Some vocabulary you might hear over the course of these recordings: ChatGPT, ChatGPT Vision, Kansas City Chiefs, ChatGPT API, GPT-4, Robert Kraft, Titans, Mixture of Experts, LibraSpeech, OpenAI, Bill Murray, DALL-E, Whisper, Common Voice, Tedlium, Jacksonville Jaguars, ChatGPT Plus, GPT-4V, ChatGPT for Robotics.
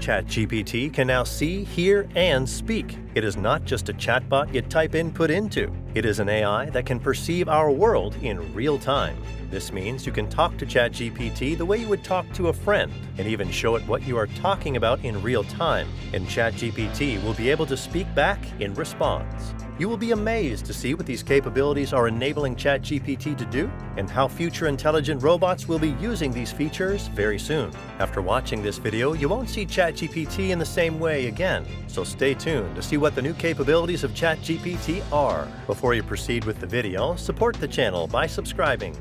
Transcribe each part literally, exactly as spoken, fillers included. ChatGPT can now see, hear, and speak. It is not just a chatbot you type input into. It is an A I that can perceive our world in real time. This means you can talk to ChatGPT the way you would talk to a friend, and even show it what you are talking about in real time, and ChatGPT will be able to speak back in response. You will be amazed to see what these capabilities are enabling ChatGPT to do, and how future intelligent robots will be using these features very soon. After watching this video, you won't see ChatGPT in the same way again, so stay tuned to see what the new capabilities of ChatGPT are. Before you proceed with the video, support the channel by subscribing.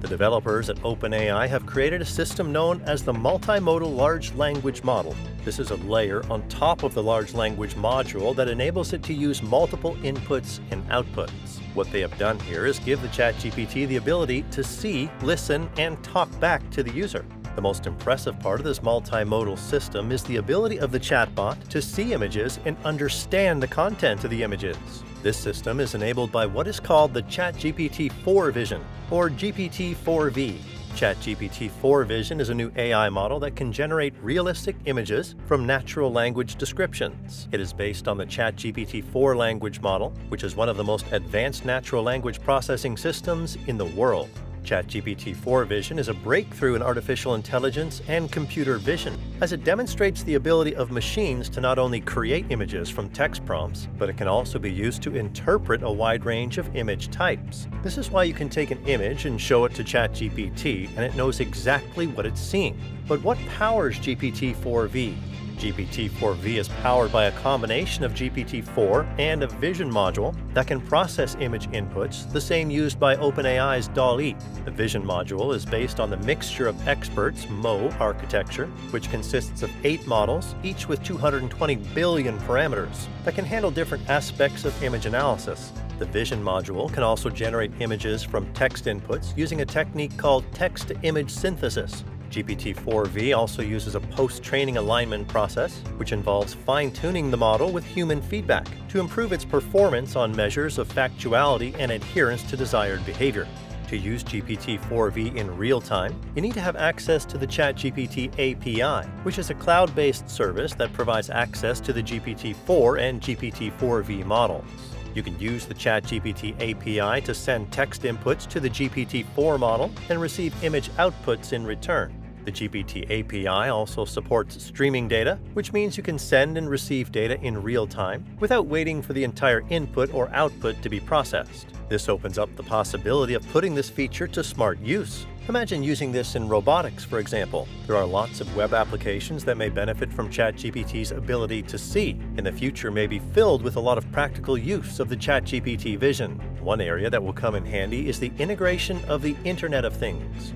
The developers at OpenAI have created a system known as the Multimodal Large Language Model. This is a layer on top of the large language module that enables it to use multiple inputs and outputs. What they have done here is give the ChatGPT the ability to see, listen, and talk back to the user. The most impressive part of this multimodal system is the ability of the chatbot to see images and understand the content of the images. This system is enabled by what is called the ChatGPT four Vision, or G P T four V. ChatGPT four Vision is a new A I model that can generate realistic images from natural language descriptions. It is based on the ChatGPT four language model, which is one of the most advanced natural language processing systems in the world. ChatGPT four Vision is a breakthrough in artificial intelligence and computer vision, as it demonstrates the ability of machines to not only create images from text prompts, but it can also be used to interpret a wide range of image types. This is why you can take an image and show it to ChatGPT, and it knows exactly what it's seeing. But what powers G P T four V? G P T four V is powered by a combination of G P T four and a vision module that can process image inputs, the same used by OpenAI's DALL-E. The vision module is based on the Mixture of Experts (M O E) architecture, which consists of eight models, each with two hundred twenty billion parameters, that can handle different aspects of image analysis. The vision module can also generate images from text inputs using a technique called text-to-image synthesis. G P T four V also uses a post-training alignment process, which involves fine-tuning the model with human feedback to improve its performance on measures of factuality and adherence to desired behavior. To use G P T four V in real time, you need to have access to the ChatGPT A P I, which is a cloud-based service that provides access to the G P T four and G P T four V models. You can use the ChatGPT A P I to send text inputs to the G P T four model and receive image outputs in return. The G P T A P I also supports streaming data, which means you can send and receive data in real time without waiting for the entire input or output to be processed. This opens up the possibility of putting this feature to smart use. Imagine using this in robotics, for example. There are lots of web applications that may benefit from ChatGPT's ability to see, and the future may be filled with a lot of practical use of the ChatGPT Vision. One area that will come in handy is the integration of the Internet of Things.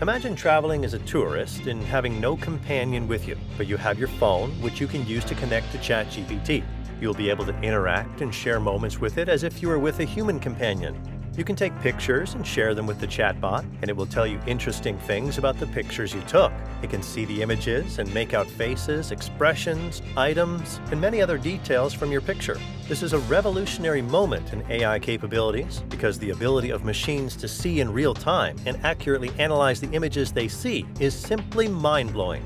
Imagine traveling as a tourist and having no companion with you, but you have your phone, which you can use to connect to ChatGPT. You'll be able to interact and share moments with it as if you were with a human companion. You can take pictures and share them with the chatbot, and it will tell you interesting things about the pictures you took. It can see the images and make out faces, expressions, items, and many other details from your picture. This is a revolutionary moment in A I capabilities, because the ability of machines to see in real time and accurately analyze the images they see is simply mind-blowing.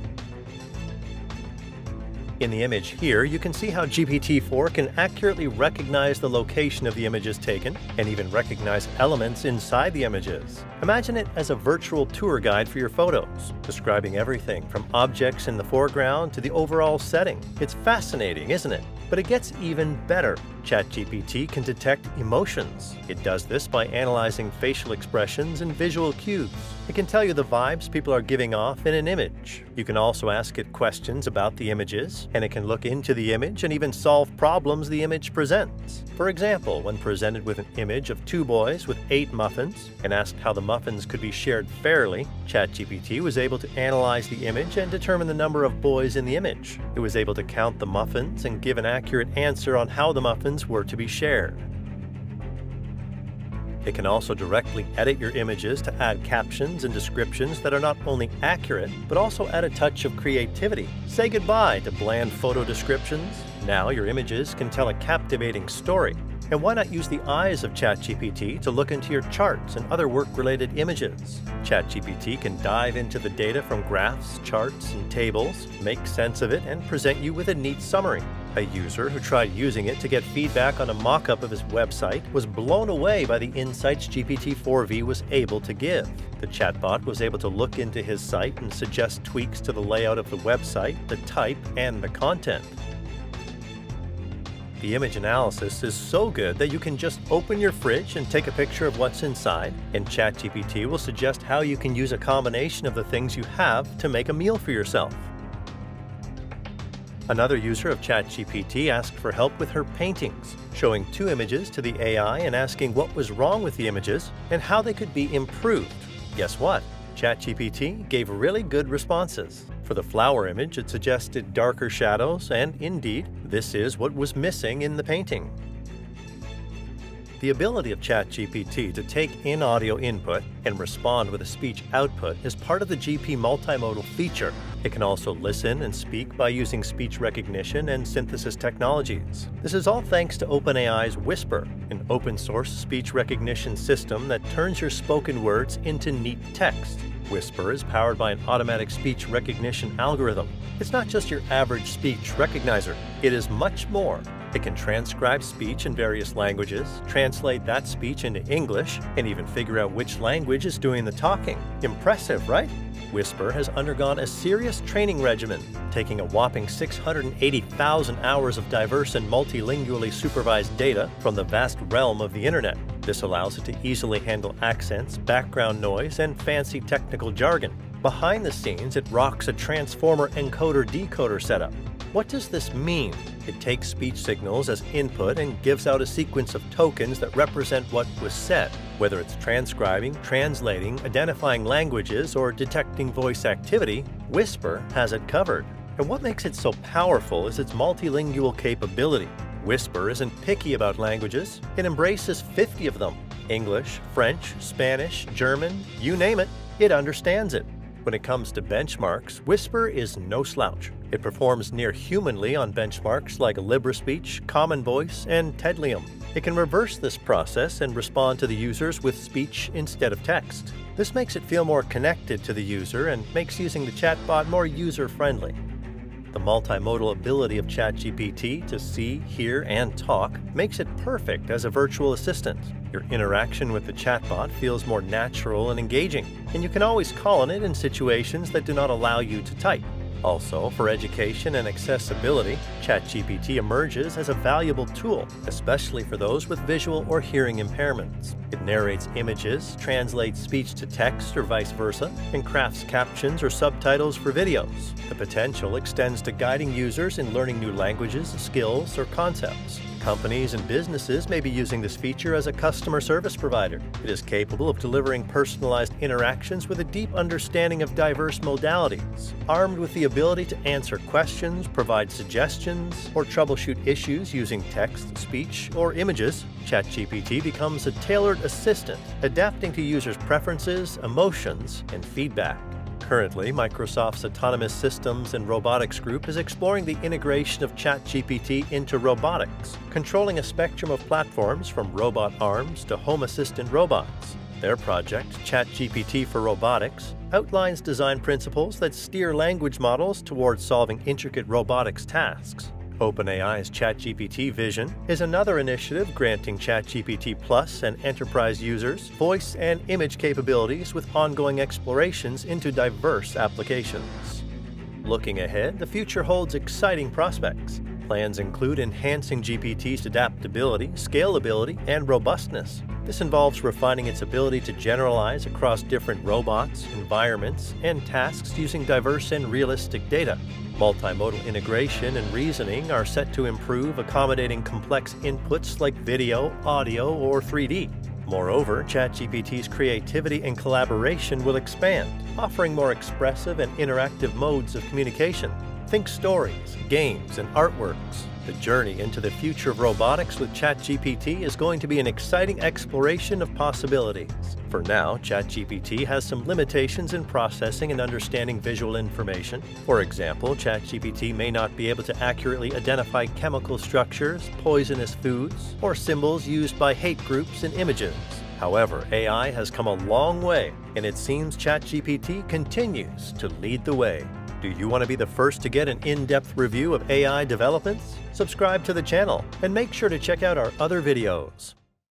In the image here, you can see how G P T four can accurately recognize the location of the images taken, and even recognize elements inside the images. Imagine it as a virtual tour guide for your photos, describing everything from objects in the foreground to the overall setting. It's fascinating, isn't it? But it gets even better. ChatGPT can detect emotions. It does this by analyzing facial expressions and visual cues. It can tell you the vibes people are giving off in an image. You can also ask it questions about the images, and it can look into the image and even solve problems the image presents. For example, when presented with an image of two boys with eight muffins and asked how the muffins could be shared fairly, ChatGPT was able to analyze the image and determine the number of boys in the image. It was able to count the muffins and give an accurate answer on how the muffins were to be shared. It can also directly edit your images to add captions and descriptions that are not only accurate, but also add a touch of creativity. Say goodbye to bland photo descriptions. Now your images can tell a captivating story. And why not use the eyes of ChatGPT to look into your charts and other work-related images? ChatGPT can dive into the data from graphs, charts, and tables, make sense of it, and present you with a neat summary. A user who tried using it to get feedback on a mock-up of his website was blown away by the insights G P T four V was able to give. The chatbot was able to look into his site and suggest tweaks to the layout of the website, the type, and the content. The image analysis is so good that you can just open your fridge and take a picture of what's inside, and ChatGPT will suggest how you can use a combination of the things you have to make a meal for yourself. Another user of ChatGPT asked for help with her paintings, showing two images to the A I and asking what was wrong with the images and how they could be improved. Guess what? ChatGPT gave really good responses. For the flower image, it suggested darker shadows, and indeed, this is what was missing in the painting. The ability of ChatGPT to take in audio input and respond with a speech output is part of the G P multimodal feature. It can also listen and speak by using speech recognition and synthesis technologies. This is all thanks to OpenAI's Whisper, an open-source speech recognition system that turns your spoken words into neat text. Whisper is powered by an automatic speech recognition algorithm. It's not just your average speech recognizer. It is much more. It can transcribe speech in various languages, translate that speech into English, and even figure out which language is doing the talking. Impressive, right? Whisper has undergone a serious training regimen, taking a whopping six hundred eighty thousand hours of diverse and multilingually supervised data from the vast realm of the internet. This allows it to easily handle accents, background noise, and fancy technical jargon. Behind the scenes, it rocks a transformer encoder-decoder setup. What does this mean? It takes speech signals as input and gives out a sequence of tokens that represent what was said. Whether it's transcribing, translating, identifying languages, or detecting voice activity, Whisper has it covered. And what makes it so powerful is its multilingual capability. Whisper isn't picky about languages. It embraces fifty of them. English, French, Spanish, German, you name it, it understands it. When it comes to benchmarks, Whisper is no slouch. It performs near humanly on benchmarks like LibraSpeech, Common Voice, and Tedlium. It can reverse this process and respond to the users with speech instead of text. This makes it feel more connected to the user and makes using the chatbot more user-friendly. The multimodal ability of ChatGPT to see, hear, and talk makes it perfect as a virtual assistant. Your interaction with the chatbot feels more natural and engaging, and you can always call on it in situations that do not allow you to type. Also, for education and accessibility, ChatGPT emerges as a valuable tool, especially for those with visual or hearing impairments. It narrates images, translates speech to text or vice versa, and crafts captions or subtitles for videos. The potential extends to guiding users in learning new languages, skills, or concepts. Companies and businesses may be using this feature as a customer service provider. It is capable of delivering personalized interactions with a deep understanding of diverse modalities. Armed with the ability to answer questions, provide suggestions, or troubleshoot issues using text, speech, or images, ChatGPT becomes a tailored assistant, adapting to users' preferences, emotions, and feedback. Currently, Microsoft's Autonomous Systems and Robotics Group is exploring the integration of ChatGPT into robotics, controlling a spectrum of platforms from robot arms to home assistant robots. Their project, ChatGPT for Robotics, outlines design principles that steer language models towards solving intricate robotics tasks. OpenAI's ChatGPT Vision is another initiative granting ChatGPT Plus and enterprise users voice and image capabilities with ongoing explorations into diverse applications. Looking ahead, the future holds exciting prospects. Plans include enhancing G P T's adaptability, scalability, and robustness. This involves refining its ability to generalize across different robots, environments, and tasks using diverse and realistic data. Multimodal integration and reasoning are set to improve accommodating complex inputs like video, audio, or three D. Moreover, ChatGPT's creativity and collaboration will expand, offering more expressive and interactive modes of communication. Think stories, games, and artworks. The journey into the future of robotics with ChatGPT is going to be an exciting exploration of possibilities. For now, ChatGPT has some limitations in processing and understanding visual information. For example, ChatGPT may not be able to accurately identify chemical structures, poisonous foods, or symbols used by hate groups in images. However, A I has come a long way, and it seems ChatGPT continues to lead the way. Do you want to be the first to get an in-depth review of A I developments? Subscribe to the channel and make sure to check out our other videos.